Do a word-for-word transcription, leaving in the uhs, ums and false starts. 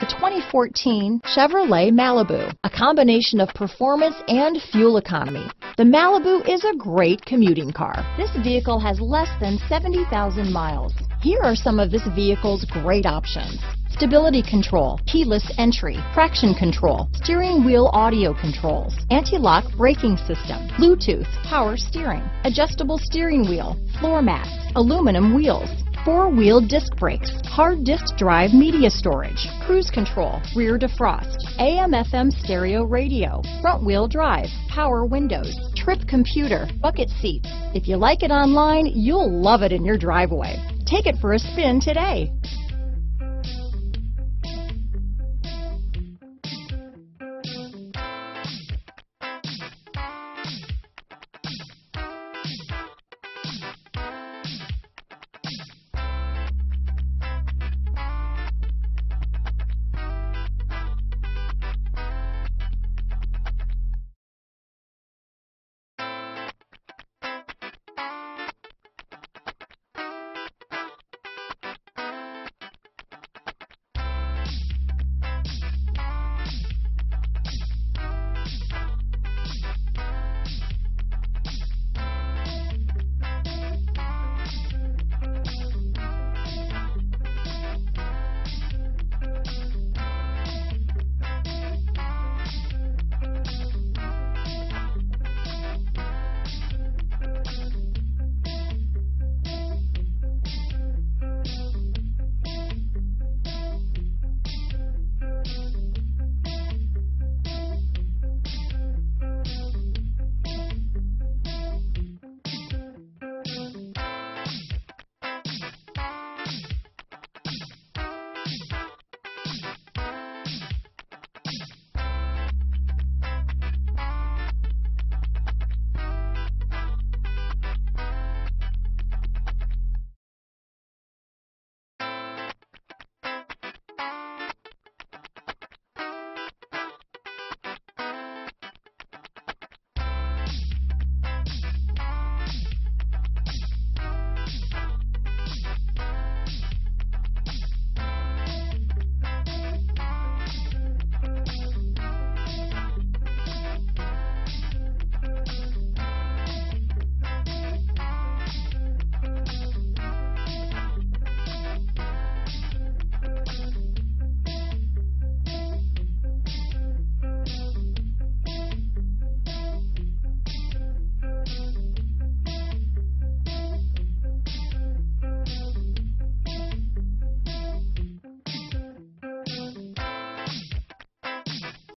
The twenty fourteen Chevrolet Malibu, a combination of performance and fuel economy. The Malibu is a great commuting car. This vehicle has less than seventy thousand miles. Here are some of this vehicle's great options. Stability control, keyless entry, traction control, steering wheel audio controls, anti-lock braking system, Bluetooth, power steering, adjustable steering wheel, floor mats, aluminum wheels, four-wheel disc brakes, hard disk drive media storage, cruise control, rear defrost, A M F M stereo radio, front-wheel drive, power windows, trip computer, bucket seats. If you like it online, you'll love it in your driveway. Take it for a spin today.